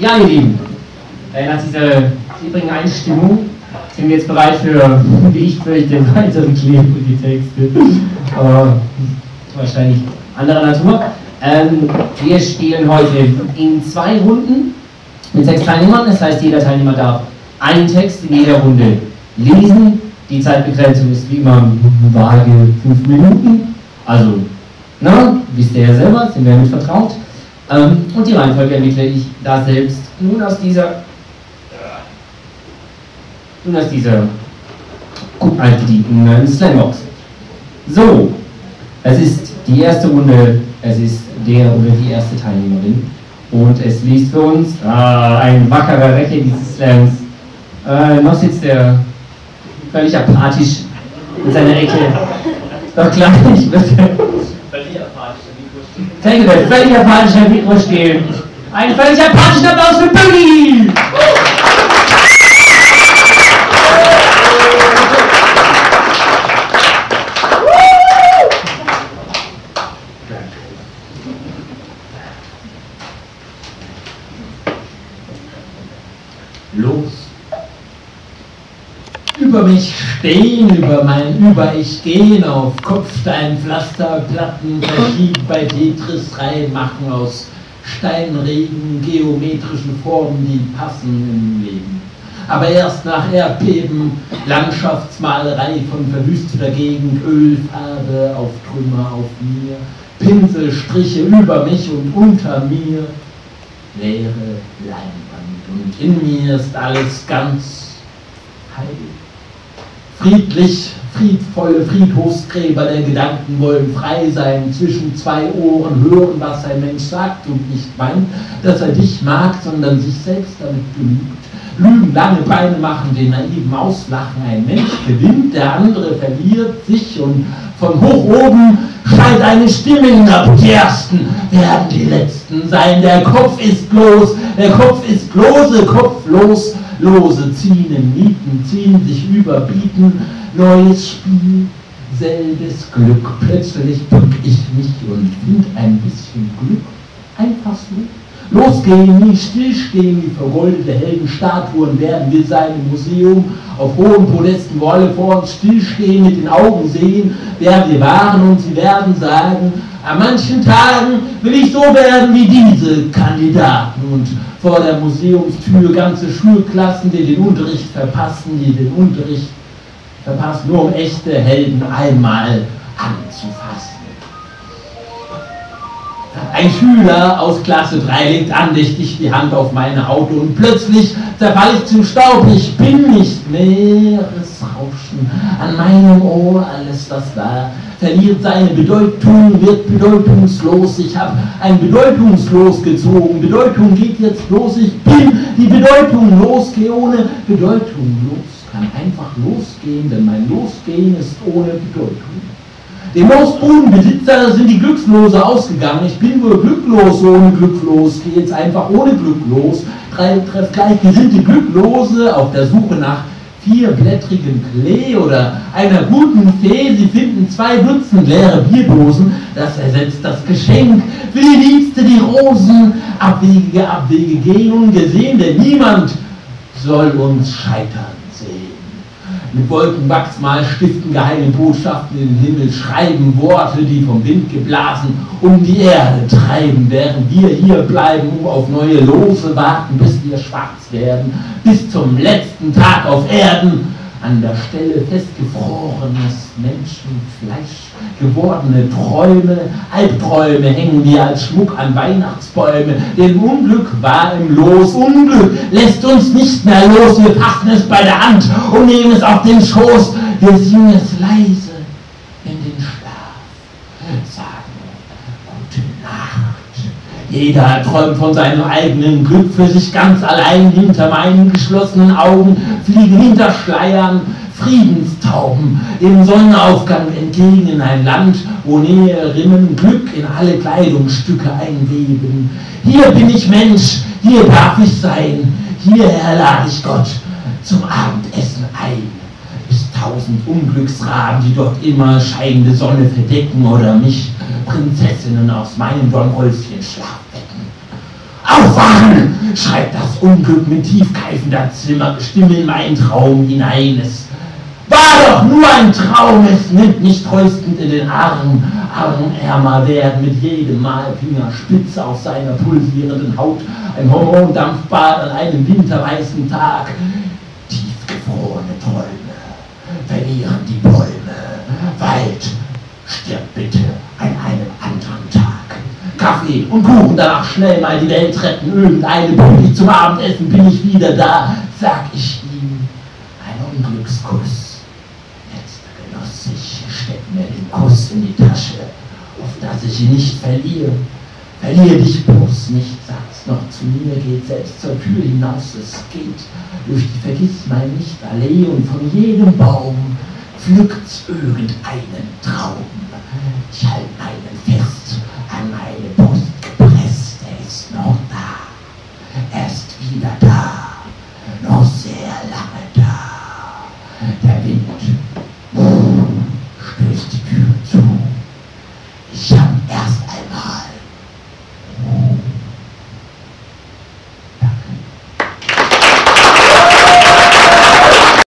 Ja, ihr Lieben, nach dieser klebrigen Einstimmung sind wir jetzt bereit für, wie ich fürchte, den weiteren klebrigen Texte, aber wahrscheinlich anderer Natur. Wir spielen heute in 2 Runden mit 6 Teilnehmern, das heißt, jeder Teilnehmer darf einen Text in jeder Runde lesen. Die Zeitbegrenzung ist wie immer vage 5 Minuten, also, na, wisst ihr ja selber, sind wir damit vertraut. Und die Reihenfolge ermittle ich da selbst nun aus dieser gut altgedienten Slangbox. So, es ist die erste Runde, es ist der oder die erste Teilnehmerin und es liest für uns ein wackerer Recke dieses Slangs. Noch sitzt der völlig apathisch in seiner Ecke. Doch klar, ich bitte. Danke, der völlig apathische Mikro stehen. Ein völlig apathischer Applaus für Billy! Los! Über mich stehen, über mein Über-Ich gehen, auf Kopfsteinpflaster, Plattenverschieb bei Tetris rein machen aus Steinregen, geometrischen Formen, die passen im Leben. Aber erst nach Erdbeben, Landschaftsmalerei von verwüsteter Gegend, Ölfarbe auf Trümmer auf mir, Pinselstriche über mich und unter mir, leere Leinwand und in mir ist alles ganz heilig. Friedlich, friedvolle Friedhofsgräber der Gedanken wollen frei sein, zwischen 2 Ohren hören, was ein Mensch sagt und nicht meint, dass er dich mag, sondern sich selbst damit belügt. Lügen, lange Beine machen, den naiven Auslachen, ein Mensch gewinnt, der andere verliert sich und von hoch oben schallt eine Stimme hinab, die Ersten werden die Letzten sein, der Kopf ist bloße, kopflos, lose ziehen in Mieten, ziehen sich überbieten, neues Spiel, selbes Glück, plötzlich bück ich mich und find ein bisschen Glück, einfach so. Losgehen, nie stillstehen, wie vergoldete Heldenstatuen werden wir sein im Museum, auf hohen Podesten wo alle vor uns stillstehen, mit den Augen sehen, werden wir waren und sie werden sagen, an manchen Tagen will ich so werden wie diese Kandidaten und vor der Museumstür ganze Schulklassen, die den Unterricht verpassen, nur um echte Helden einmal anzufassen. Ein Schüler aus Klasse 3 legt andächtig die Hand auf meine Haut und plötzlich zerfall ich zum Staub. Ich bin nicht Meeresrauschen an meinem Ohr, alles was war, verliert seine Bedeutung, wird bedeutungslos. Ich habe ein Bedeutungslos gezogen, Bedeutung geht jetzt los. Ich bin die Bedeutung los, gehe ohne Bedeutung los, kann einfach losgehen, denn mein Losgehen ist ohne Bedeutung. Dem Losbudenbesitzer sind die Glückslose ausgegangen. Ich bin wohl glücklos ohne Glücklos, gehe jetzt einfach ohne Glücklos. 3 treff gleichgesinnte Glücklose auf der Suche nach 4-blättrigem Klee oder einer guten Fee. Sie finden 2 Dutzend leere Bierdosen, das ersetzt das Geschenk. Für die Liebste die Rosen, abwegige Abwege gehen ungesehen, denn niemand soll uns scheitern sehen. Mit Wolkenwachsmal stiften geheime Botschaften in den Himmel, schreiben Worte, die vom Wind geblasen um die Erde treiben, während wir hier bleiben, um auf neue Lose warten, bis wir schwarz werden, bis zum letzten Tag auf Erden, an der Stelle festgefrorenes Menschenfleisch, gewordene Träume, Albträume hängen wir als Schmuck an Weihnachtsbäume, denn Unglück war im Los, Unglück lässt uns nicht mehr los, wir fassen es bei der Hand und nehmen es auf den Schoß, wir singen es leise in den Schlaf, sagen gute Nacht. Jeder träumt von seinem eigenen Glück für sich ganz allein, hinter meinen geschlossenen Augen fliegen hinter Schleiern Friedenstauben dem Sonnenaufgang entgegen in ein Land, wo Näherinnen Glück in alle Kleidungsstücke einweben. Hier bin ich Mensch, hier darf ich sein, hierher lade ich Gott zum Abendessen ein. Bis 1000 Unglücksraben, die dort immer scheinende Sonne verdecken oder mich Prinzessin Prinzessinnen aus meinem Dornröschen Schlaf wecken. Aufwachen! Schreit das Unglück mit tiefgreifender Stimme in meinen Traum hinein. Es war doch nur ein Traum, es nimmt mich tröstend in den Arm. Armärmer werden mit jedem Mal Fingerspitze auf seiner pulsierenden Haut. Ein Hormondampfbad an einem winterweißen Tag. Tiefgefrorene Träume verlieren die Bäume. Wald stirbt bitte an einem anderen Tag. Kaffee und Kuchen, danach schnell mal die Welt retten. Irgendeine Pünktlich zum Abendessen bin ich wieder da, sag ich ihm. Ein Unglückskuss. Letzter Genoss, ich steck mir den Kuss in die Tasche, auf dass ich ihn nicht verliere. Verliere dich bloß nicht, sagt's noch zu mir, geht selbst zur Tür hinaus, es geht durch die Vergiss-mein-nicht-Allee und von jedem Baum pflückt's irgendeinen Traum. Ich halte meinen fest, an meine Brust gepresst, er ist noch da, er ist wieder da, noch sehr lange da.